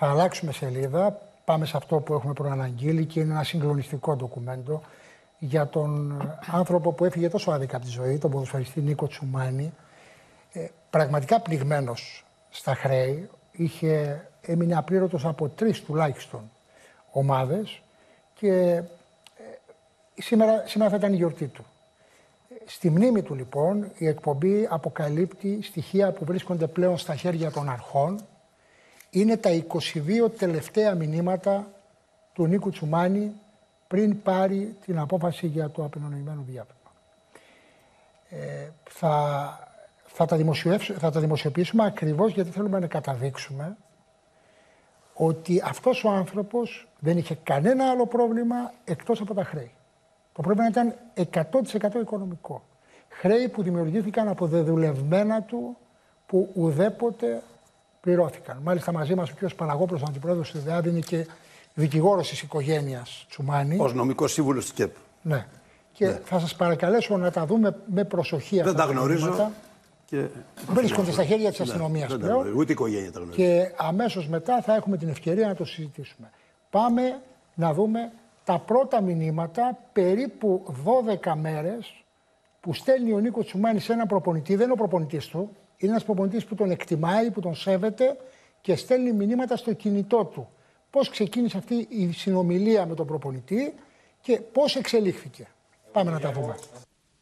Θα αλλάξουμε σελίδα, πάμε σε αυτό που έχουμε προαναγγείλει και είναι ένα συγκλονιστικό ντοκουμέντο για τον άνθρωπο που έφυγε τόσο άδικα από τη ζωή, τον ποδοσφαιριστή Νίκο Τσουμάνη, πραγματικά πληγμένος στα χρέη, έμεινε απλήρωτος από 3 τουλάχιστον ομάδες και σήμερα θα ήταν η γιορτή του. Στη μνήμη του λοιπόν η εκπομπή αποκαλύπτει στοιχεία που βρίσκονται πλέον στα χέρια των αρχών. Είναι τα 22 τελευταία μηνύματα του Νίκου Τσουμάνη πριν πάρει την απόφαση για το απεννοημένο διάβημα. Θα τα δημοσιοποιήσουμε ακριβώς γιατί θέλουμε να καταδείξουμε ότι αυτός ο άνθρωπος δεν είχε κανένα άλλο πρόβλημα εκτός από τα χρέη. Το πρόβλημα ήταν 100% οικονομικό. Χρέη που δημιουργήθηκαν από δεδουλευμένα του που ουδέποτε πληρώθηκαν. Μάλιστα μαζί μας ο κ. Παναγόπουλος, ο αντιπρόεδρος της ΔΕΑ, είναι και δικηγόρος της οικογένειας Τσουμάνη. Ως νομικός σύμβουλος της ΚΕΠ. Ναι. Και ναι, θα σας παρακαλέσω να τα δούμε με προσοχή αυτά. Δεν τα γνωρίζω. Και... βρίσκονται στα χέρια της αστυνομίας πλέον. Ούτε η οικογένεια τα γνωρίζει. Και αμέσως μετά θα έχουμε την ευκαιρία να το συζητήσουμε. Πάμε να δούμε τα πρώτα μηνύματα, περίπου 12 μέρες, που στέλνει ο Νίκος Τσουμάνης σε έναν προπονητή. Δεν είναι ο προπονητής του. Είναι ένας προπονητής που τον εκτιμάει, που τον σέβεται και στέλνει μηνύματα στο κινητό του. Πώς ξεκίνησε αυτή η συνομιλία με τον προπονητή και πώς εξελίχθηκε. Πάμε να τα δούμε.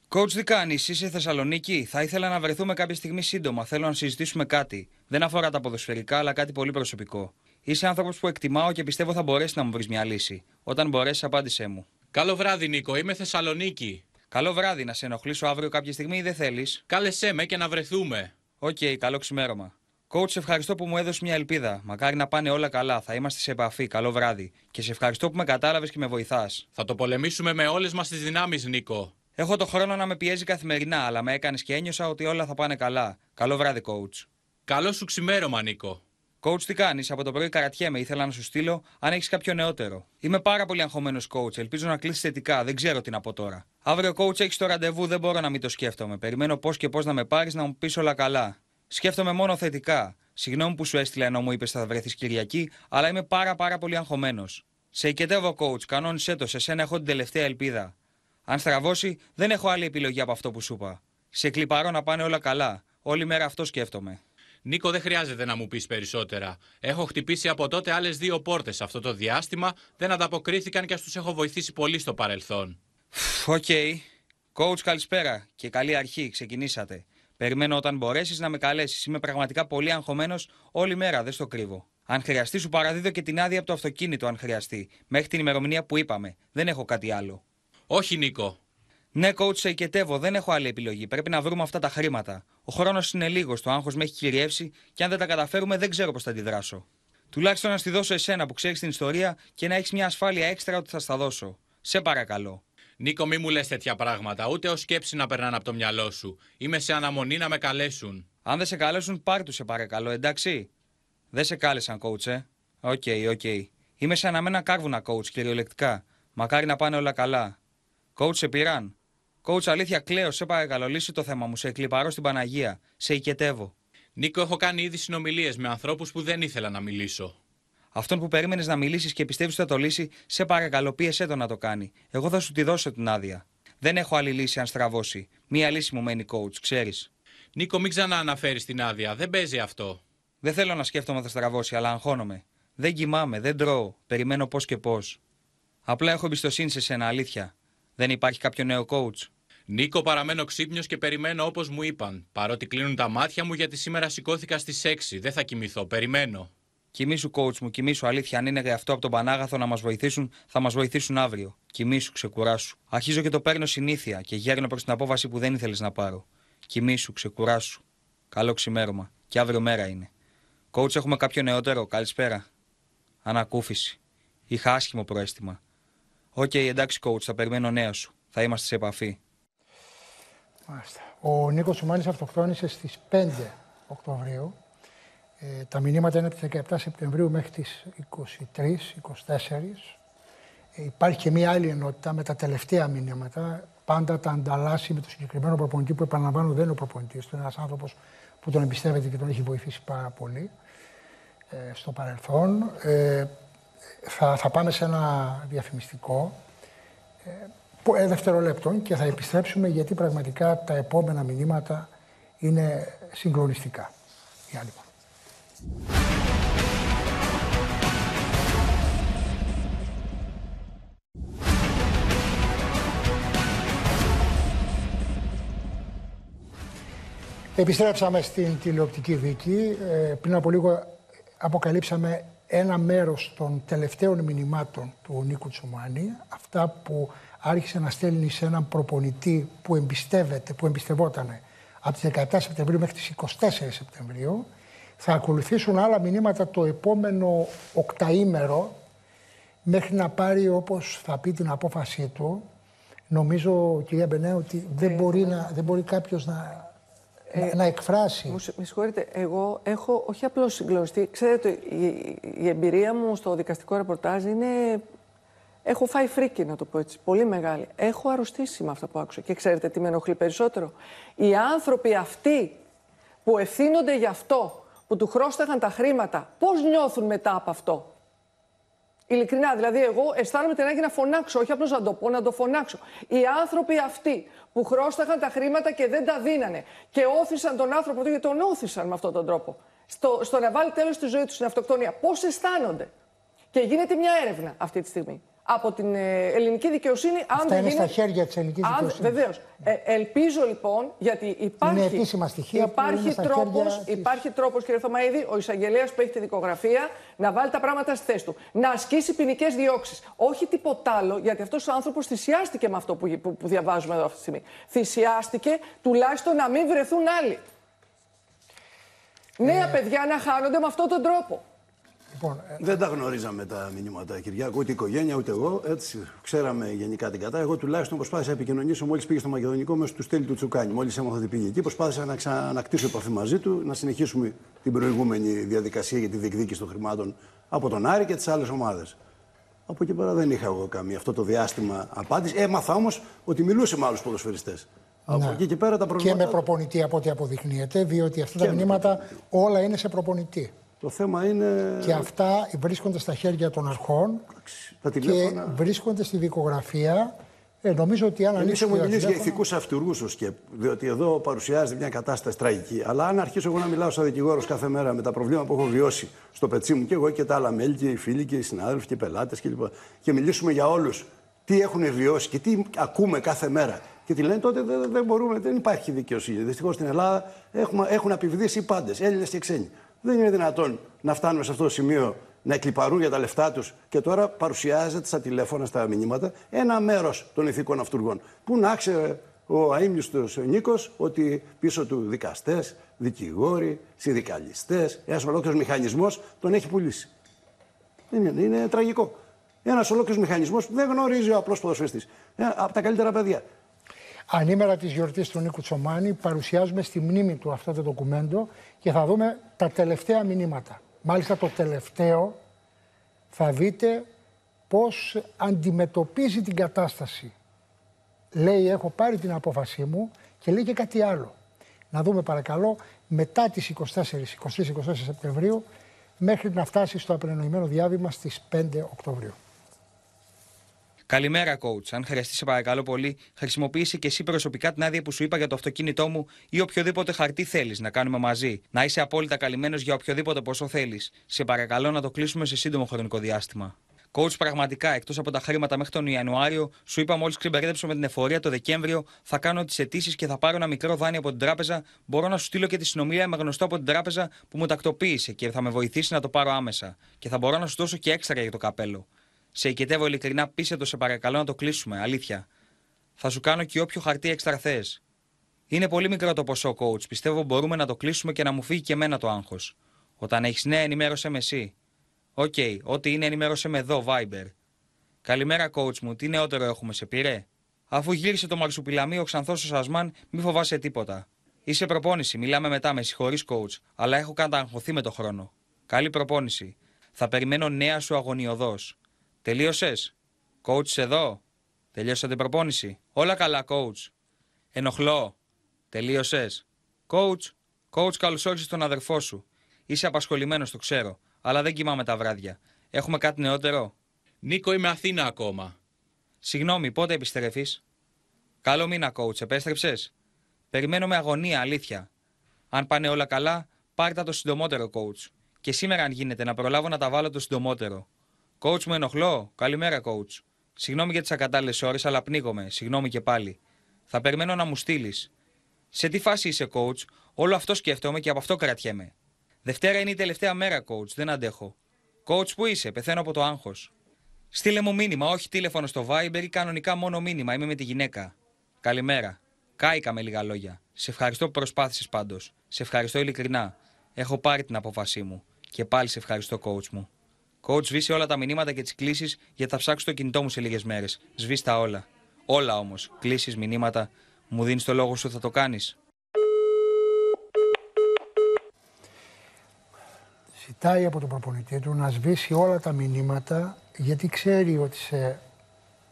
Coach Dikani, είσαι Θεσσαλονίκη. Θα ήθελα να βρεθούμε κάποια στιγμή σύντομα. Θέλω να συζητήσουμε κάτι. Δεν αφορά τα ποδοσφαιρικά, αλλά κάτι πολύ προσωπικό. Είσαι άνθρωπος που εκτιμάω και πιστεύω θα μπορέσει να μου βρει μια λύση. Όταν μπορέσει, απάντησέ μου. Καλό βράδυ, Νίκο. Είμαι Θεσσαλονίκη. Καλό βράδυ. Να σε ενοχλήσω αύριο κάποια στιγμή ή δεν θέλει? Κάλεσέ με και να βρεθούμε. Οκ, καλό ξημέρωμα. Coach, ευχαριστώ που μου έδωσε μια ελπίδα. Μακάρι να πάνε όλα καλά. Θα είμαστε σε επαφή. Καλό βράδυ. Και σε ευχαριστώ που με κατάλαβε και με βοηθά. Θα το πολεμήσουμε με όλε μα τι δυνάμει, Νίκο. Έχω το χρόνο να με πιέζει καθημερινά, αλλά με έκανες και ένιωσα ότι όλα θα πάνε καλά. Καλό βράδυ, coach. Καλό σου ξημέρωμα, Νίκο. Coach, τι κάνεις? Από το πρωί καρατιέμαι. Ήθελα να σου στείλω αν έχεις κάποιο νεότερο. Είμαι πάρα πολύ αγχωμένος, coach. Ελπίζω να κλείσεις θετικά. Δεν ξέρω τι να πω τώρα. Αύριο, coach, έχεις το ραντεβού. Δεν μπορώ να μην το σκέφτομαι. Περιμένω πώς και πώς να με πάρεις να μου πεις όλα καλά. Σκέφτομαι μόνο θετικά. Συγγνώμη που σου έστειλα ενώ μου είπες θα βρεθείς Κυριακή, αλλά είμαι πάρα πολύ αγχωμένος. Σε οικετεύω, coach. Κανόνισέ το. Σε σένα έχω την τελευταία ελπίδα. Αν στραβώσει, δεν έχω άλλη επιλογή από αυτό που σου είπα. Σε κλιπαρώ να πάνε όλα καλά. Όλη μέρα αυτό σκέφτομαι. Νίκο, δεν χρειάζεται να μου πεις περισσότερα. Έχω χτυπήσει από τότε άλλες 2 πόρτες. Αυτό το διάστημα δεν ανταποκρίθηκαν και ας τους έχω βοηθήσει πολύ στο παρελθόν. Οκ. Coach, καλησπέρα και καλή αρχή. Ξεκινήσατε. Περιμένω όταν μπορέσεις να με καλέσεις. Είμαι πραγματικά πολύ αγχωμένος όλη μέρα, δεν στο κρύβω. Αν χρειαστεί, σου παραδίδω και την άδεια από το αυτοκίνητο, αν χρειαστεί. Μέχρι την ημερομηνία που είπαμε. Δεν έχω κάτι άλλο. Όχι, Νίκο. Ναι, coach, σε οικετεύω. Δεν έχω άλλη επιλογή. Πρέπει να βρούμε αυτά τα χρήματα. Ο χρόνος είναι λίγος. Το άγχος με έχει κυριεύσει και αν δεν τα καταφέρουμε, δεν ξέρω πώς θα αντιδράσω. Τουλάχιστον να στη δώσω εσένα που ξέρεις την ιστορία και να έχεις μια ασφάλεια έξτρα ότι θα στα δώσω. Σε παρακαλώ. Νίκο, μη μου λες τέτοια πράγματα. Ούτε ως σκέψη να περνάνε από το μυαλό σου. Είμαι σε αναμονή να με καλέσουν. Αν δεν σε καλέσουν, πάρ' του, σε παρακαλώ, εντάξει. Δεν σε κάλεσαν, coach, Οκ. Είμαι σε αναμένα κάρβουνα, coach, κυριολεκτικά. Μακάρι να πάνε όλα καλά. Coach, σε πειράν. Coach, αλήθεια, κλαίω. Σε παρακαλώ, λύσει το θέμα μου. Σε εκλιπαρώ στην Παναγία. Σε οικετεύω. Νίκο, έχω κάνει ήδη συνομιλίες με ανθρώπους που δεν ήθελα να μιλήσω. Αυτόν που περίμενες να μιλήσεις και πιστεύεις ότι θα το λύσει, σε παρακαλώ, πίεσέ το να το κάνει. Εγώ θα σου τη δώσω την άδεια. Δεν έχω άλλη λύση αν στραβώσει. Μία λύση μου μένει, coach, ξέρεις. Νίκο, μην ξανααναφέρεις την άδεια. Δεν παίζει αυτό. Δεν θέλω να σκέφτομαι θα στραβώσει, αλλά αγχώνομαι. Δεν κοιμάμαι, δεν τρώω. Περιμένω πώς και πώς. Απλά έχω εμπιστοσύνη σε σένα, αλήθεια. Δεν υπάρχει κάποιο νέο coach? Νίκο, παραμένω ξύπνιος και περιμένω όπως μου είπαν. Παρότι κλείνουν τα μάτια μου γιατί σήμερα σηκώθηκα στις 6. Δεν θα κοιμηθώ. Περιμένω. Κοιμήσου, coach μου, κοιμήσου. Αλήθεια, αν είναι γραφτό από τον Πανάγαθο να μας βοηθήσουν, θα μας βοηθήσουν αύριο. Κοιμήσου, ξεκουράσου. Αρχίζω και το παίρνω συνήθεια και γέρνω προς την απόφαση που δεν ήθελες να πάρω. Κοιμήσου, ξεκουράσου. Καλό ξημέρωμα. Και αύριο μέρα είναι. Coach, έχουμε κάποιο νεότερο? Καλησπέρα. Ανακούφιση. Είχα άσχημο προαίσθημα. Οκ, εντάξει, coach, θα περιμένω νέα σου. Θα είμαστε σε επαφή. Μάλιστα. Ο Νίκος Τσουμάνης αυτοκτόνησε στις 5 Οκτωβρίου. Τα μηνύματα είναι από τις 17 Σεπτεμβρίου μέχρι τις 23-24. Υπάρχει και μία άλλη ενότητα με τα τελευταία μηνύματα. Πάντα τα ανταλλάσσει με τον συγκεκριμένο προπονητή που, επαναλαμβάνω, δεν είναι ο προπονητής του. Είναι ένας άνθρωπος που τον εμπιστεύεται και τον έχει βοηθήσει πάρα πολύ. στο παρελθόν. Θα πάμε σε ένα διαφημιστικό δευτερολέπτων και θα επιστρέψουμε, γιατί πραγματικά τα επόμενα μηνύματα είναι συγκλονιστικά. Για λίγο. Επιστρέψαμε στην τηλεοπτική δίκη. Πριν από λίγο αποκαλύψαμε ένα μέρος των τελευταίων μηνυμάτων του Νίκου Τσουμάνη. Αυτά που άρχισε να στέλνει σε έναν προπονητή που εμπιστευόταν από τις 17 Σεπτεμβρίου μέχρι τις 24 Σεπτεμβρίου. Θα ακολουθήσουν άλλα μηνύματα το επόμενο οκταήμερο, μέχρι να πάρει, όπως θα πει, την απόφασή του. Νομίζω, κυρία Μπενέ, ότι δεν μπορεί κάποιος να εκφράσει. Με συγχωρείτε, εγώ έχω όχι απλώς συγκλονιστεί. Ξέρετε, η εμπειρία μου στο δικαστικό ρεπορτάζ είναι... Έχω φάει φρίκη, να το πω έτσι, πολύ μεγάλη. Έχω αρρωστήσει με αυτά που άκουσα. Και ξέρετε τι με ενοχλεί περισσότερο? Οι άνθρωποι αυτοί που ευθύνονται γι' αυτό, που του χρώσταγαν τα χρήματα, πώς νιώθουν μετά από αυτό? Ειλικρινά, δηλαδή, εγώ αισθάνομαι την ανάγκη να φωνάξω, όχι απλώς να το πω, να το φωνάξω. Οι άνθρωποι αυτοί που χρώσταγαν τα χρήματα και δεν τα δίνανε και όθησαν τον άνθρωπο του, γιατί τον όθησαν με αυτόν τον τρόπο, στο να βάλει τέλος στη ζωή του, στην αυτοκτονία, πώς αισθάνονται? Και γίνεται μια έρευνα αυτή τη στιγμή από την ελληνική δικαιοσύνη. Αυτά είναι στα χέρια της ελληνικής δικαιοσύνης. Βεβαίως. Ελπίζω λοιπόν, γιατί υπάρχει τρόπος, κύριε Θωμαίδη, ο εισαγγελέας που έχει τη δικογραφία να βάλει τα πράγματα στη θέση του. Να ασκήσει ποινικές διώξεις. Όχι τίποτα άλλο, γιατί αυτός ο άνθρωπος θυσιάστηκε με αυτό που διαβάζουμε εδώ αυτή τη στιγμή. Θυσιάστηκε τουλάχιστον να μην βρεθούν άλλοι. Νέα παιδιά να χάνονται με αυτόν τον τρόπο. Λοιπόν, δεν τα γνωρίζαμε τα μηνύματα, Κυριάκο, ούτε η οικογένεια, ούτε εγώ. Έτσι, ξέραμε γενικά την κατάσταση. Εγώ τουλάχιστον προσπάθησα να επικοινωνήσω, μόλις πήγε στο Μακεδονικό, μέσα του στέλι του Τσουκάνη. Μόλις έμαθα ότι πήγε εκεί, προσπάθησα να ξανακτήσω επαφή μαζί του, να συνεχίσουμε την προηγούμενη διαδικασία για τη διεκδίκηση των χρημάτων από τον Άρη και τις άλλες ομάδες. Από εκεί πέρα δεν είχα εγώ καμία αυτό το διάστημα απάντηση. Έμαθα όμως ότι μιλούσε με άλλους ποδοσφαιριστές. Από εκεί και πέρα τα προβλήματα. Και με προπονητή, από ό,τι αποδεικνύεται, διότι αυτά τα μηνύματα όλα είναι σε προπονητή. Το θέμα είναι... Και αυτά βρίσκονται στα χέρια των αρχών και βρίσκονται στη δικογραφία. Νομίζω ότι αν ανοίξουμε... Εμείς έχουμε μιλήσει για ηθικούς αυτούργους στο ΚΕΠ, διότι εδώ παρουσιάζεται μια κατάσταση τραγική. Αλλά αν αρχίσω εγώ να μιλάω σαν δικηγόρος κάθε μέρα με τα προβλήματα που έχω βιώσει στο πετσί μου και εγώ και τα άλλα μέλη και οι φίλοι και οι συνάδελφοι και οι πελάτες κλπ. Και μιλήσουμε για όλους τι έχουν βιώσει και τι ακούμε κάθε μέρα. Και τη λένε τότε δεν μπορούμε, δεν υπάρχει δικαιοσύνη. Δυστυχώς στην Ελλάδα έχουν απειβδίσει οι πάντες, Έλληνες και ξένοι. Δεν είναι δυνατόν να φτάνουμε σε αυτό το σημείο να εκλιπαρούν για τα λεφτά τους. Και τώρα παρουσιάζεται στα τηλέφωνα, στα μηνύματα, ένα μέρος των ηθικών αυτούργων. Πού να ξέρει ο αείμνηστος Νίκος ότι πίσω του δικαστές, δικηγόροι, συνδικαλιστές, ένας ολόκληρος μηχανισμός τον έχει πουλήσει. Είναι τραγικό. Ένας ολόκληρος μηχανισμός που δεν γνωρίζει ο απλός ποδοσφαιριστής. Από τα καλύτερα παιδιά. Ανήμερα της γιορτής του Νίκου Τσουμάνη παρουσιάζουμε στη μνήμη του αυτό το ντοκουμέντο και θα δούμε τα τελευταία μηνύματα. Μάλιστα το τελευταίο θα δείτε πώς αντιμετωπίζει την κατάσταση. Λέει, έχω πάρει την απόφασή μου, και λέει και κάτι άλλο. Να δούμε παρακαλώ μετά τις 23-24 Σεπτεμβρίου μέχρι να φτάσει στο απεννοημένο διάβημα στις 5 Οκτωβρίου. Καλημέρα, coach. Αν χρειαστεί, σε παρακαλώ πολύ, χρησιμοποίησε και εσύ προσωπικά την άδεια που σου είπα για το αυτοκίνητό μου ή οποιοδήποτε χαρτί θέλεις να κάνουμε μαζί. Να είσαι απόλυτα καλυμμένος για οποιοδήποτε ποσό θέλεις. Σε παρακαλώ να το κλείσουμε σε σύντομο χρονικό διάστημα. Coach, πραγματικά, εκτός από τα χρήματα μέχρι τον Ιανουάριο, σου είπα μόλις ξεμπερδέψω με την εφορία το Δεκέμβριο, θα κάνω τις αιτήσεις και θα πάρω ένα μικρό δάνειο από την τράπεζα. Μπορώ να σου στείλω και τη συνομιλία με γνωστό από την τράπεζα που μου τακτοποίησε και θα με βοηθήσει να το πάρω άμεσα. Και θα μπορώ να σου δώσω και έξτρα για το καπέλο. Σε οικετεύω ειλικρινά, πείσε το, σε παρακαλώ να το κλείσουμε, αλήθεια. Θα σου κάνω και όποιο χαρτί έξτρα θες. Είναι πολύ μικρό το ποσό, coach. Πιστεύω μπορούμε να το κλείσουμε και να μου φύγει και εμένα το άγχος. Όταν έχεις νέα, ενημέρωσέ με εσύ. Οκ, ό,τι είναι, ενημέρωσέ με εδώ, Viber. Καλημέρα, coach μου, τι νεότερο έχουμε, σε πήρε? Αφού γύρισε το μαρσουπιλαμί ο Ξανθός ο Σασμάν, μη φοβάσαι τίποτα. Είσαι προπόνηση, μιλάμε μετά, με συγχωρείς, coach, αλλά έχω καταγχωθεί με το χρόνο. Καλή προπόνηση. Θα περιμένω νέα σου αγωνιωδώς. Τελείωσες? Coach εδώ? Τελείωσα την προπόνηση? Όλα καλά, coach. Ενοχλώ? Τελείωσες? Coach, καλώς όρισες τον αδερφό σου. Είσαι απασχολημένος, το ξέρω. αλλά δεν κοιμάμαι τα βράδια. Έχουμε κάτι νεότερο? Νίκο, είμαι Αθήνα ακόμα. Συγγνώμη, πότε επιστρέφεις? Καλό μήνα, coach. Επέστρεψες? Περιμένω με αγωνία, αλήθεια. Αν πάνε όλα καλά, πάρτα το συντομότερο, coach. Και σήμερα, αν γίνεται, να προλάβω να τα βάλω το συντομότερο. Coach, με ενοχλώ. Καλημέρα, coach. Συγγνώμη για τις ακατάλληλες ώρες, αλλά πνίγομαι. Συγγνώμη και πάλι. Θα περιμένω να μου στείλεις. Σε τι φάση είσαι, coach? Όλο αυτό σκέφτομαι και από αυτό κρατιέμαι. Δευτέρα είναι η τελευταία μέρα, coach. Δεν αντέχω. Coach, που είσαι? Πεθαίνω από το άγχος. Στείλε μου μήνυμα, όχι τηλέφωνο στο Viber ή κανονικά μόνο μήνυμα. Είμαι με τη γυναίκα. Καλημέρα. Κάηκα με λίγα λόγια. Σε ευχαριστώ που προσπάθησες πάντως. Σε ευχαριστώ ειλικρινά. Έχω πάρει την απόφασή μου. Και πάλι σε ευχαριστώ, coach μου. Coach, σβήσε όλα τα μηνύματα και τις κλήσεις, γιατί θα ψάξω το κινητό μου σε λίγες μέρες. Σβήσε τα όλα. Όλα όμως. Κλήσεις, μηνύματα. Μου δίνεις το λόγο σου, θα το κάνεις? Ζητάει από τον προπονητή του να σβήσει όλα τα μηνύματα, γιατί ξέρει ότι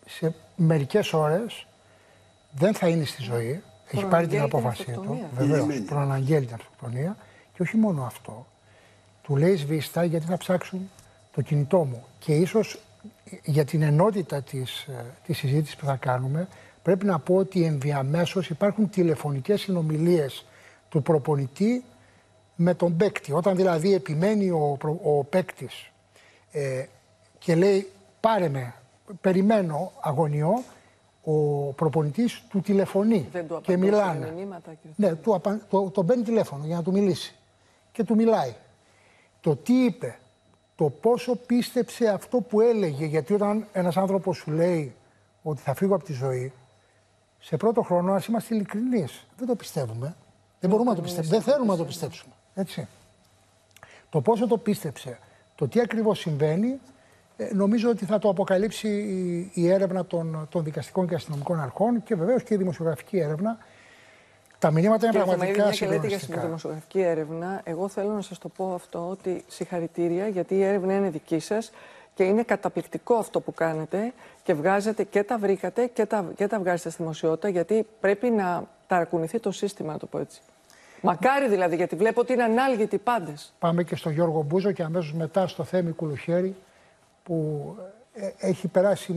σε μερικές ώρες δεν θα είναι στη ζωή. Έχει πάρει την απόφασή του. Βεβαίως, προαναγγέλει την αυτοκτονία. Και όχι μόνο αυτό. Του λέει σβήστα, γιατί θα ψάξουν το κινητό μου. Και ίσως για την ενότητα της συζήτησης που θα κάνουμε, πρέπει να πω ότι ενδιαμέσως υπάρχουν τηλεφωνικές συνομιλίες του προπονητή με τον παίκτη. Όταν δηλαδή επιμένει ο παίκτης και λέει πάρε με, περιμένω, αγωνιώ, ο προπονητής του τηλεφωνεί και μιλάνε. Μηνύματα, ναι, τον παίρνει τηλέφωνο για να του μιλήσει και του μιλάει. Το τι είπε, το πόσο πίστεψε αυτό που έλεγε, γιατί όταν ένας άνθρωπος σου λέει ότι θα φύγω από τη ζωή, σε πρώτο χρόνο, ας είμαστε ειλικρινείς, δεν το πιστεύουμε. Δεν μπορούμε να το πιστέψουμε, δεν θέλουμε να το πιστέψουμε. Έτσι. Το πόσο το πίστεψε, το τι ακριβώς συμβαίνει, νομίζω ότι θα το αποκαλύψει η έρευνα των δικαστικών και αστυνομικών αρχών και βεβαίως και η δημοσιογραφική έρευνα. Τα μηνύματα είναι πραγματικά συγκλονιστικά. Και λέτε για τη δημοσιογραφική έρευνα, εγώ θέλω να σας το πω αυτό, ότι συγχαρητήρια, γιατί η έρευνα είναι δική σας και είναι καταπληκτικό αυτό που κάνετε και βγάζετε και τα βρήκατε και τα βγάζετε στη δημοσιότητα, γιατί πρέπει να ταρακουνηθεί το σύστημα, να το πω έτσι. Μακάρι δηλαδή, γιατί βλέπω ότι είναι ανάλγητοι πάντες. Πάμε και στον Γιώργο Μπούζο και αμέσως μετά στο Θέμη Κουλουχέρι, που έχει περάσει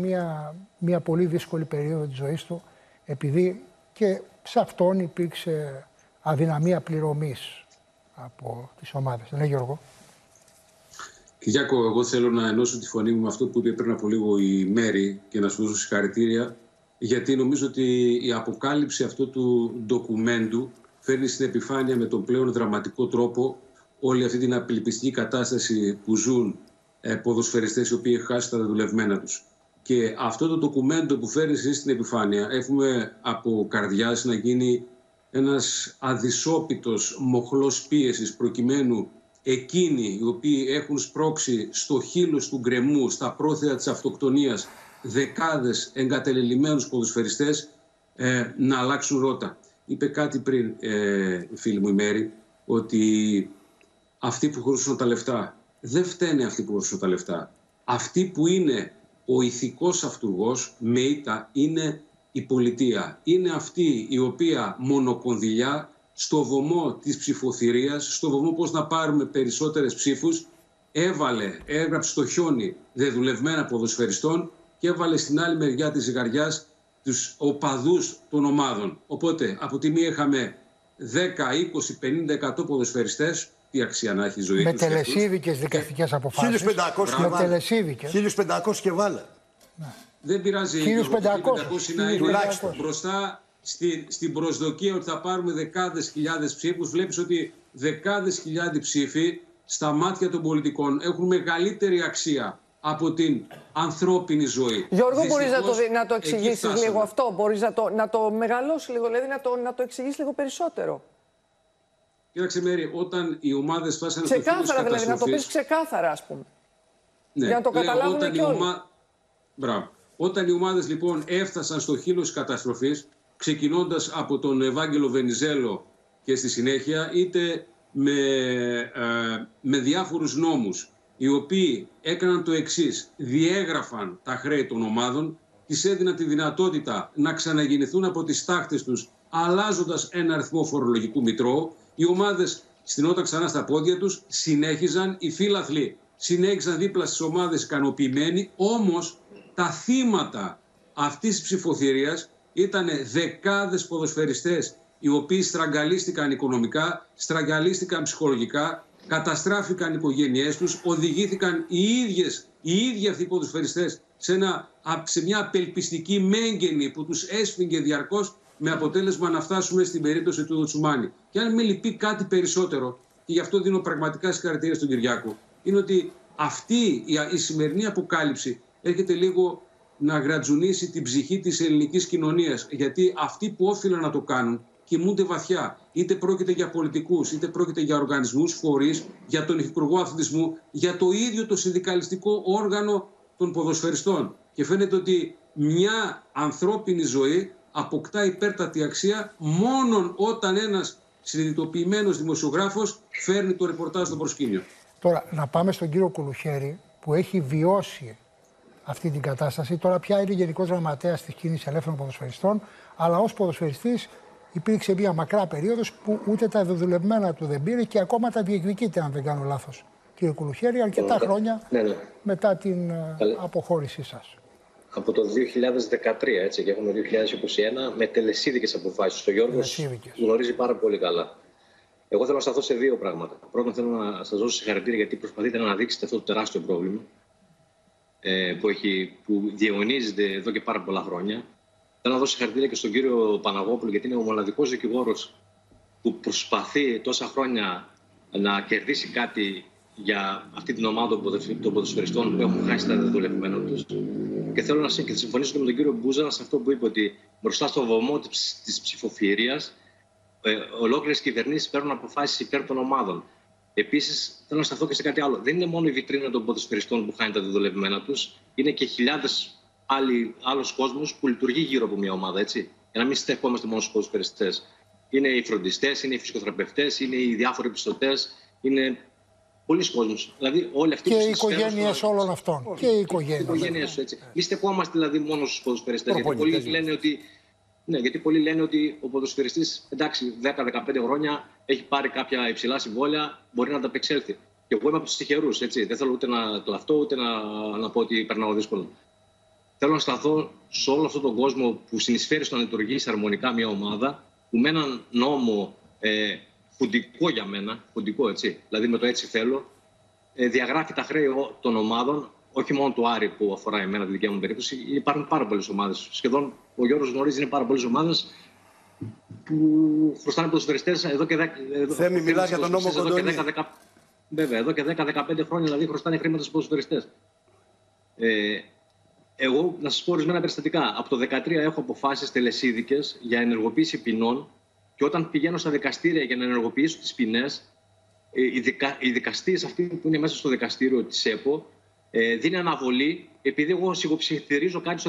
μια πολύ δύσκολη περίοδο της ζωής του, επειδή και σε αυτόν υπήρξε αδυναμία πληρωμής από τις ομάδες. Ναι, Γιώργο. Κυριάκο, εγώ θέλω να ενώσω τη φωνή μου με αυτό που είπε πριν από λίγο η Μέρη και να σου δώσω συγχαρητήρια, γιατί νομίζω ότι η αποκάλυψη αυτού του ντοκουμέντου φέρνει στην επιφάνεια με τον πλέον δραματικό τρόπο όλη αυτή την απελπιστική κατάσταση που ζουν ποδοσφαιριστές οι οποίοι έχουν χάσει τα δουλευμένα τους. Και αυτό το ντοκουμέντο που φέρνει εσύ στην επιφάνεια, έχουμε από καρδιάς να γίνει ένας αδυσόπιτος μοχλός πίεσης, προκειμένου εκείνοι οι οποίοι έχουν σπρώξει στο χείλος του γκρεμού, στα πρόθυρα της αυτοκτονίας, δεκάδες εγκατελελειμμένους ποδοσφαιριστές να αλλάξουν ρότα. Είπε κάτι πριν, φίλη μου η Μέρη, ότι αυτοί που χωρούσαν τα λεφτά, δεν φταίνε αυτοί που χωρούσαν τα λεφτά. Αυτοί που είναι ο ηθικός αυτούργος με ήττα είναι η πολιτεία. Είναι αυτή η οποία μονοκονδυλιά στο βωμό της ψηφοθυρίας, στο βωμό πώς να πάρουμε περισσότερες ψήφους, έγραψε το χιόνι δεδουλευμένα ποδοσφαιριστών και έβαλε στην άλλη μεριά της ζυγαριάς τους οπαδούς των ομάδων. Οπότε από τη μία είχαμε 10, 20, 50, 100 ποδοσφαιριστές, τι αξία να έχει η ζωή τους. Με τελεσίδικες δικαστικές αποφάσεις. 1.500 και βάλε. Δεν πειράζει, 1.500 να είναι μπροστά στην προσδοκία ότι θα πάρουμε δεκάδες χιλιάδες ψήφους. Βλέπεις ότι δεκάδες χιλιάδες ψήφοι στα μάτια των πολιτικών έχουν μεγαλύτερη αξία από την ανθρώπινη ζωή. Γιώργο, μπορείς να το εξηγήσεις λίγο αυτό? Μπορείς να το μεγαλώσεις λίγο, δηλαδή να το εξηγήσεις λίγο περισσότερο? Κοίταξε Μέρη, όταν οι ομάδες φτάσανε στο χείλος της καταστροφής... Ξεκάθαρα, δηλαδή, να το πεις ξεκάθαρα, ας πούμε. Ναι, για να το καταλάβουν και όλοι. Μπράβο. Όταν οι ομάδες, λοιπόν, έφτασαν στο χείλος της καταστροφής, ξεκινώντας από τον Ευάγγελο Βενιζέλο και στη συνέχεια, είτε με διάφορους νόμους, οι οποίοι έκαναν το εξής, διέγραφαν τα χρέη των ομάδων, τις έδιναν τη δυνατότητα να ξαναγεννηθούν από τις τάχτες τους, αλλάζοντας ένα αριθμό φορολογικού μητρώου. Οι ομάδες στηνόταν ξανά στα πόδια τους, συνέχιζαν, οι φίλαθλοι συνέχισαν δίπλα στις ομάδες ικανοποιημένοι, όμως τα θύματα αυτής της ψηφοθυρίας ήταν δεκάδες ποδοσφαιριστές οι οποίοι στραγγαλίστηκαν οικονομικά, στραγγαλίστηκαν ψυχολογικά, καταστράφηκαν οι οικογένειές τους, οδηγήθηκαν οι ίδιοι αυτοί οι ποδοσφαιριστές σε μια απελπιστική μέγενη που τους έσφυγε διαρκώς, με αποτέλεσμα να φτάσουμε στην περίπτωση του Τσουμάνη. Και αν με λυπεί κάτι περισσότερο, και γι' αυτό δίνω πραγματικά συγχαρητήρια στον Κυριάκο, είναι ότι αυτή η σημερινή αποκάλυψη έρχεται λίγο να γρατζουνίσει την ψυχή της ελληνικής κοινωνίας. Γιατί αυτοί που όφυλαν να το κάνουν κοιμούνται βαθιά. Είτε πρόκειται για πολιτικούς, είτε πρόκειται για οργανισμούς, φορείς, για τον Υπουργό Αθλητισμού, για το ίδιο το συνδικαλιστικό όργανο των ποδοσφαιριστών. Και φαίνεται ότι μια ανθρώπινη ζωή αποκτά υπέρτατη αξία μόνον όταν ένας συνειδητοποιημένος δημοσιογράφος φέρνει το ρεπορτάζ στο προσκήνιο. Τώρα, να πάμε στον κύριο Κουλουχέρι που έχει βιώσει αυτή την κατάσταση. Τώρα πια είναι γενικός γραμματέας της κίνησης ελεύθερων ποδοσφαιριστών, αλλά ως ποδοσφαιριστής υπήρξε μια μακρά περίοδος που ούτε τα δουλευμένα του δεν πήρε και ακόμα τα διεκδικείται, αν δεν κάνω λάθος, κύριε Κουλουχέρι, αρκετά χρόνια μετά την αποχώρησή σας. Από το 2013, έτσι, και έχουμε 2021, με τελεσίδικες αποφάσεις. Ο Γιώργος γνωρίζει πάρα πολύ καλά. Εγώ θέλω να σταθώ σε δύο πράγματα. Πρώτον, θέλω να σας δώσω συγχαρητήρια γιατί προσπαθείτε να αναδείξετε αυτό το τεράστιο πρόβλημα που διαιωνίζεται εδώ και πάρα πολλά χρόνια. Θέλω να δώσω συγχαρητήρια και στον κύριο Παναγόπουλο, γιατί είναι ο μοναδικός δικηγόρος που προσπαθεί τόσα χρόνια να κερδίσει κάτι για αυτή την ομάδα των ποδοσφαιριστών που έχουν χάσει τα δεδουλευμένα τους. Και θέλω να συμφωνήσω και με τον κύριο Μπούζα σε αυτό που είπε, ότι μπροστά στο βωμό της ψηφοφυρίας ολόκληρες κυβερνήσεις παίρνουν αποφάσεις υπέρ των ομάδων. Επίσης, θέλω να σταθώ και σε κάτι άλλο. Δεν είναι μόνο η βιτρίνα των ποδοσφαιριστών που χάνει τα δεδουλευμένα τους, είναι και χιλιάδες άλλος κόσμος που λειτουργεί γύρω από μια ομάδα. Έτσι. Για να μην στεκόμαστε μόνο στους ποδοσφαιριστές. Είναι οι φροντιστές, είναι οι φυσικοθεραπευτές, είναι οι διάφοροι πιστωτές, είναι πολλοί κόσμοι. Δηλαδή, όλοι αυτοί και οι οικογένειες όλων αυτών. Και οι οικογένειες. Μην στεκόμαστε δηλαδή μόνο στους ποδοσφαιριστές. Γιατί πολλοί λένε ότι ο ποδοσφαιριστής, εντάξει, 10-15 χρόνια έχει πάρει κάποια υψηλά συμβόλαια, μπορεί να ανταπεξέλθει. Και εγώ είμαι από τους τυχερούς. Δεν θέλω ούτε να το αυτό, ούτε να πω ότι περνάω δύσκολο. Θέλω να σταθώ σε όλο αυτόν τον κόσμο που συνεισφέρει στο να λειτουργήσει αρμονικά μια ομάδα, που με έναν νόμο χουντικό για μένα, χουντικό έτσι, δηλαδή με το έτσι θέλω, διαγράφει τα χρέη των ομάδων, όχι μόνο του Άρη που αφορά εμένα τη δικιά μου περίπτωση. Υπάρχουν πάρα πολλές ομάδες. Σχεδόν ο Γιώργος γνωρίζει, είναι πάρα πολλές ομάδες που χρωστάνε ποδοσφαιριστές εδώ και 10-15 χρόνια, δηλαδή χρωστάνε χρήματα στους ποδοσφαιριστές. Εγώ να σας πω ορισμένα περιστατικά. Από το 2013 έχω αποφάσεις τελεσίδικες για ενεργοποίηση ποινών. Και όταν πηγαίνω στα δικαστήρια για να ενεργοποιήσω τις ποινές, οι δικαστές αυτοί που είναι μέσα στο δικαστήριο της ΕΕΠΑ δίνει αναβολή, επειδή εγώ σιγοψιθυρίζω κάτι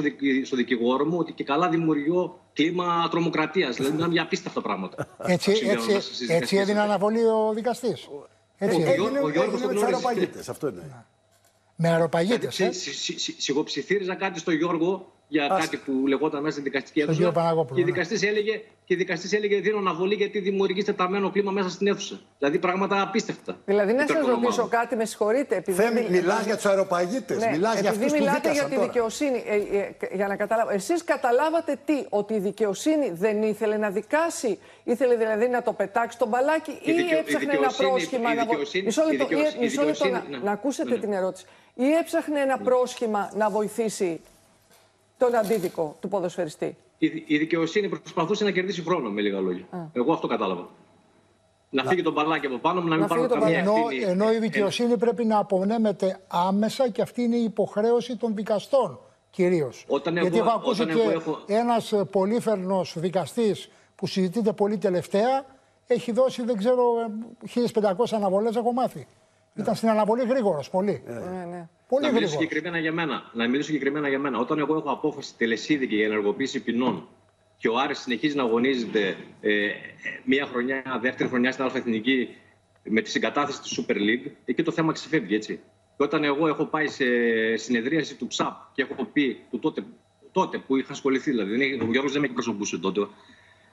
στο δικηγόρο μου ότι και καλά δημιουργώ κλίμα τρομοκρατίας. Δηλαδή, μιλάμε για απίστευτα πράγματα. Έτσι έδινε αναβολή ο δικαστής. Ο Γιώργος το γνώριζε. Αυτό είναι. Με αεροπαγίτες, σιγοψιθύριζα κάτι στο Γιώργο για κάτι που λεγόταν μέσα στην δικαστική αίθουσα. Και η δικαστής έλεγε: δίνω αναβολή γιατί δημιουργεί τεταμένο κλίμα μέσα στην αίθουσα. Δηλαδή πράγματα απίστευτα. Δηλαδή, να σας ρωτήσω κάτι, με συγχωρείτε. Επειδή μιλάς για τους αεροπαγίτες, μιλάς για αυτούς που δίκασαν τώρα. Μιλάτε για τη δικαιοσύνη. Για να καταλάβω, εσείς καταλάβατε τι, ότι η δικαιοσύνη δεν ήθελε να δικάσει, ήθελε δηλαδή να το πετάξει τον μπαλάκι ή έψαχνε ένα πρόσχημα. Μισό λεπτό να ακούσετε την ερώτηση. Ή έψαχνε ένα πρόσχημα να βοηθήσει τον αντίδικο του ποδοσφαιριστή. Η δικαιοσύνη προσπαθούσε να κερδίσει χρόνο, με λίγα λόγια. Εγώ αυτό κατάλαβα. Να φύγει τον μπαλάκι από πάνω μου, να μην πάρω καμία ευθύνη. Ενώ η δικαιοσύνη πρέπει να απονέμεται άμεσα και αυτή είναι η υποχρέωση των δικαστών κυρίως. Γιατί έχω ακούσει και ένας πολύφερνος δικαστής που συζητείται πολύ τελευταία, έχει δώσει, δεν ξέρω, 1500 αναβολές, έχω μάθει. Ήταν στην αναβολή γρήγορος, πολύ. Να μιλήσω συγκεκριμένα για μένα. Όταν εγώ έχω απόφαση τελεσίδικη για ενεργοποίηση ποινών και ο Άρης συνεχίζει να αγωνίζεται μία χρονιά, δεύτερη χρονιά στην Αλφα-Εθνική με τη συγκατάθεση της Super League, εκεί το θέμα ξεφεύγει, έτσι. Και όταν εγώ έχω πάει σε συνεδρίαση του ΨΑΠ και έχω πει, τότε που είχα ασχοληθεί, δηλαδή ο Γιώργος δεν με εκπροσωπούσε τότε,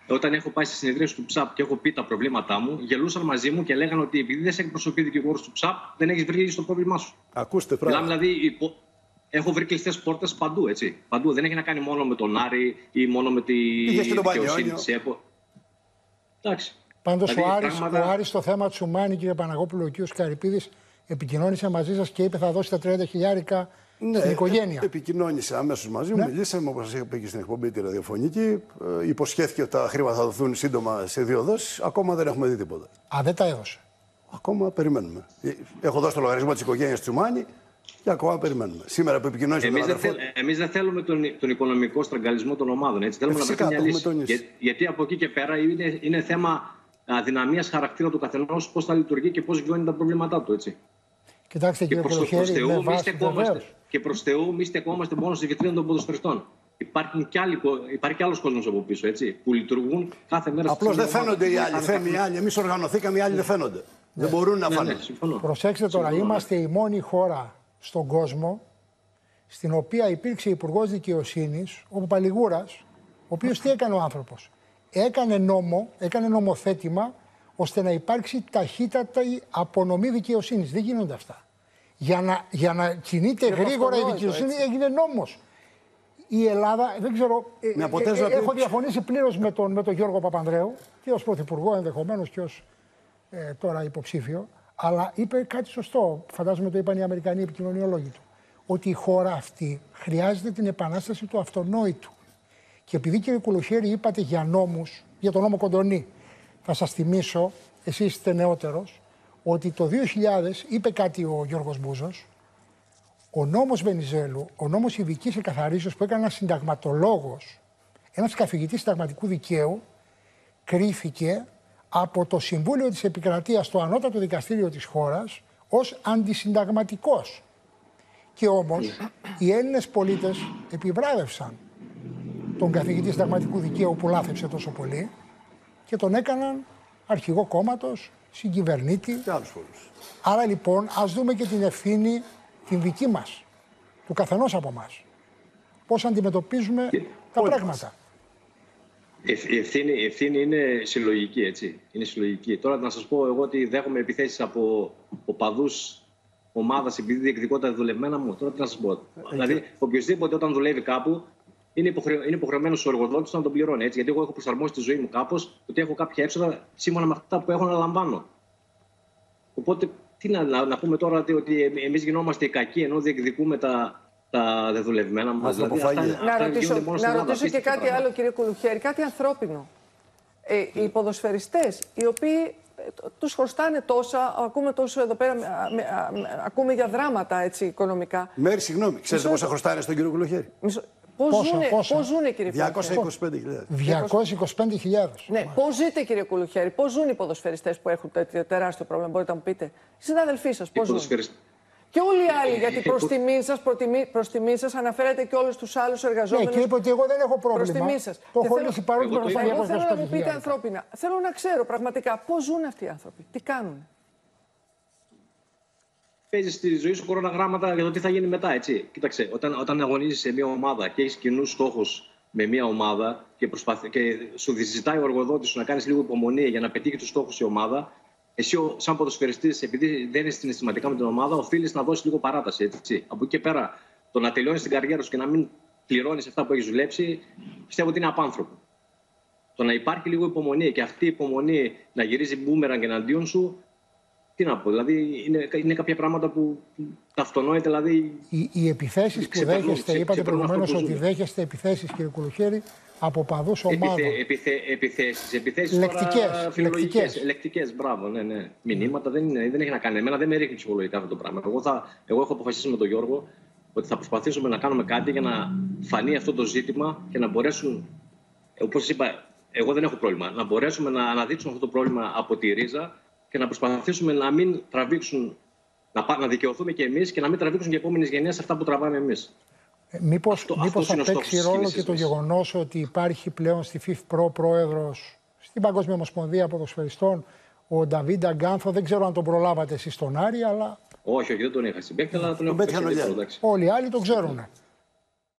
Όταν έχω πάει σε συνεδρίες του ΨΑΠ και έχω πει τα προβλήματά μου, γελούσαν μαζί μου και λέγανε ότι επειδή δεν σε εκπροσωπεί δικηγόρος του ΨΑΠ, δεν έχεις βρει λύση στο πρόβλημά σου. Ακούστε, πράγμα. Δηλαδή, έχω βρει κλειστές πόρτες παντού, έτσι. Παντού. Δεν έχει να κάνει μόνο με τον Άρη ή μόνο με τη δικαιοσύνη της ΕΕΠΑ. Εντάξει. Πάντως δηλαδή, ο Άρης στο θέμα Τσουμάνη, κύριε Παναγόπουλο, ο κύριος Καρυπίδης επικοινώνησε μαζί σας και είπε θα δώσει τα 30.000 στην οικογένεια. Επικοινώνησε αμέσως μαζί μου, μιλήσαμε όπως σας είπα και στην εκπομπή τη ραδιοφωνική. Υποσχέθηκε ότι τα χρήματα θα δοθούν σύντομα σε 2 δόσεις. Ακόμα δεν έχουμε δει τίποτα. Α, δεν τα έδωσε. Ακόμα περιμένουμε. Έχω δώσει το λογαριασμό της οικογένειας Τσουμάνη. Και ακόμα περιμένουμε. Σήμερα που επικοινωνήσαμε με τον αδερφό... Εμείς δεν θέλουμε τον οικονομικό στραγγαλισμό των ομάδων. Έτσι. Θέλουμε να βρεθεί μια λύση. Γιατί από εκεί και πέρα είναι θέμα αδυναμίας χαρακτήρα του καθενός, πώς θα λειτουργεί και πώς βιώνει τα προβλήματά του. Έτσι. Κοιτάξτε, και προς Θεού, μη στεκόμαστε μόνο στη βιτρίνα των ποδοσφαιριστών. Υπάρχει κι άλλος κόσμος από πίσω έτσι, που λειτουργούν κάθε μέρα. Απλώς δεν φαίνονται οι άλλοι. Εμείς οργανωθήκαμε, οι άλλοι δεν φαίνονται. Δεν μπορούν να φανούν. Προσέξτε τώρα, είμαστε η μόνη χώρα στον κόσμο, στην οποία υπήρξε υπουργός δικαιοσύνης, ο Παλιγούρας, ο οποίος τι έκανε ο άνθρωπος. Έκανε νόμο, έκανε νομοθέτημα, ώστε να υπάρξει ταχύτατη απονομή δικαιοσύνης. Δεν γίνονται αυτά. Για να κινείται γρήγορα η δικαιοσύνη έγινε νόμος. Η Ελλάδα, δεν ξέρω, έχω διαφωνήσει πλήρως με τον Γιώργο Παπανδρέου, και ως πρωθυπουργό ενδεχομένως και ως τώρα υποψήφιο, αλλά είπε κάτι σωστό, φαντάζομαι το είπαν οι Αμερικανοί επικοινωνιολόγοι του, ότι η χώρα αυτή χρειάζεται την επανάσταση του αυτονόητου. Και επειδή κύριε Κουλουχέρι είπατε για νόμους, για τον νόμο Κοντονή, θα σας θυμίσω, εσείς είστε νεότερος, ότι το 2000 είπε κάτι ο Γιώργος Μπούζος, ο νόμος Βενιζέλου, ο νόμος ειδικής εκαθαρίσεως που έκανε ένας συνταγματολόγος, ένας καθηγητής συνταγματικού δικαίου, κρίθηκε από το Συμβούλιο της Επικρατείας, το ανώτατο δικαστήριο της χώρας, ως αντισυνταγματικός. Και όμως οι Έλληνες πολίτες επιβράβευσαν τον καθηγητή συνταγματικού δικαίου που λάθεψε τόσο πολύ και τον έκαναν αρχηγό κόμματος, συγκυβερνήτη. Άρα λοιπόν ας δούμε και την ευθύνη την δική μας, του καθενός από εμάς. Πώς αντιμετωπίζουμε τα πράγματα. Η ευθύνη είναι συλλογική, έτσι. Είναι συλλογική. Τώρα να σας πω εγώ ότι δέχομαι επιθέσεις από οπαδούς ομάδας επειδή διεκδικώ τα δουλευμένα μου. Τώρα τι να σας πω. Δηλαδή, οποιοδήποτε όταν δουλεύει κάπου είναι υποχρεωμένος ο εργοδότης να τον πληρώνει. Έτσι. Γιατί εγώ έχω προσαρμόσει τη ζωή μου κάπως ότι έχω κάποια έξοδα σύμφωνα με αυτά που έχω να λαμβάνω. Οπότε, τι να πούμε τώρα ότι εμείς γινόμαστε οι κακοί ενώ διεκδικούμε τα δεδουλευμένα μας. Δηλαδή, να ρωτήσω και κάτι άλλο, κύριε Κουλουχέρι, κάτι ανθρώπινο. Οι ποδοσφαιριστές, οι οποίοι τους χωστάνε τόσα, ακούμε τόσο εδώ πέρα, ακούμε για δράματα έτσι, οικονομικά. Μέρη, συγγνώμη, ξέρετε πόσα χωστάνε στον κύριο Κουλουχέρι. Πώς ζουνε, κύριε Κουλουχέρι. 225.000. Ναι, πώς ζείτε, κύριε Κουλουχέρι, πώς ζουν οι ποδοσφαιριστές που έχουν τέτοιο τεράστιο πρόβλημα, μπορείτε να μου πείτε. Οι συναδελφοί σας, πώς ζουν. Και όλοι οι άλλοι, γιατί προς τιμή σας αναφέρετε και όλους τους άλλους εργαζόμενους. Ναι, και είπε ότι εγώ δεν έχω πρόβλημα. Το έχω λύσει παρόλο που θέλω να μου πείτε ανθρώπινα. Θέλω να ξέρω πραγματικά πώς ζουν αυτοί οι άνθρωποι, τι κάνουν. Παίζεις στη ζωή σου κοροναγράμματα για το τι θα γίνει μετά, έτσι. Κοίταξε, όταν αγωνίζεις σε μια ομάδα και έχεις κοινούς στόχους με μια ομάδα και σου διζητάει ο εργοδότης σου να κάνεις λίγο υπομονή για να πετύχει τους στόχους η ομάδα. Εσύ, σαν ποδοσφαιριστής, επειδή δεν είσαι συναισθηματικά με την ομάδα, οφείλεις να δώσεις λίγο παράταση. Έτσι. Από εκεί και πέρα, το να τελειώνεις την καριέρα σου και να μην πληρώνεις αυτά που έχεις δουλέψει, πιστεύω ότι είναι απάνθρωπο. Το να υπάρχει λίγο υπομονή και αυτή η υπομονή να γυρίζει μπούμερανγκ εναντίον σου, τι να πω. Δηλαδή, είναι κάποια πράγματα που τα αυτονόητα. Δηλαδή, οι επιθέσεις που δέχεστε, είπατε προηγουμένως ότι δέχεστε επιθέσεις, κύριε Κουλουχέρι, από παδούς ομάδων. Επιθέσεις λεκτικές, μπράβο, ναι. Μηνύματα δεν έχει να κάνει. Εμένα δεν με ρίχνει ψυχολογικά αυτό το πράγμα. Εγώ έχω αποφασίσει με τον Γιώργο ότι θα προσπαθήσουμε να κάνουμε κάτι για να φανεί αυτό το ζήτημα και να μπορέσουν, όπως είπα, εγώ δεν έχω πρόβλημα, να μπορέσουμε να αναδείξουμε αυτό το πρόβλημα από τη ρίζα και να προσπαθήσουμε να μην τραβήξουν, να δικαιωθούμε και εμείς και να μην τραβήξουν και οι επόμενες γενιές αυτά που τραβάμε εμείς. Μήπως θα παίξει ρόλο και το γεγονός ότι υπάρχει πλέον στη FIFPro πρόεδρος στην Παγκόσμια Ομοσπονδία Ποδοσφαιριστών ο Νταβίντ Αγκάνθο. Δεν ξέρω αν τον προλάβατε εσείς τον Άρη, αλλά. Όχι, δεν τον είχα συμπέκτη, αλλά τον έχω. Όλοι οι άλλοι τον ξέρουν.